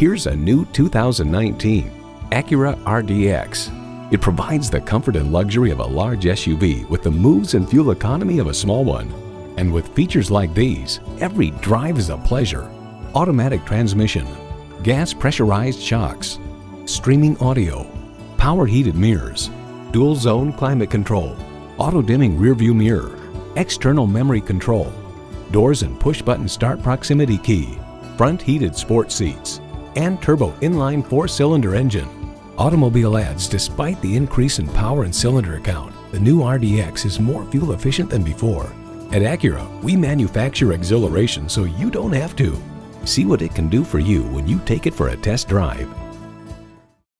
Here's a new 2019 Acura RDX. It provides the comfort and luxury of a large SUV with the moves and fuel economy of a small one. And with features like these, every drive is a pleasure. Automatic transmission, gas pressurized shocks, streaming audio, power heated mirrors, dual zone climate control, auto dimming rear view mirror, external memory control, doors and push button start proximity key, front heated sport seats, and turbo inline 4-cylinder engine. Automobile adds, despite the increase in power and cylinder count, the new RDX is more fuel efficient than before. At Acura, we manufacture exhilaration so you don't have to. See what it can do for you when you take it for a test drive.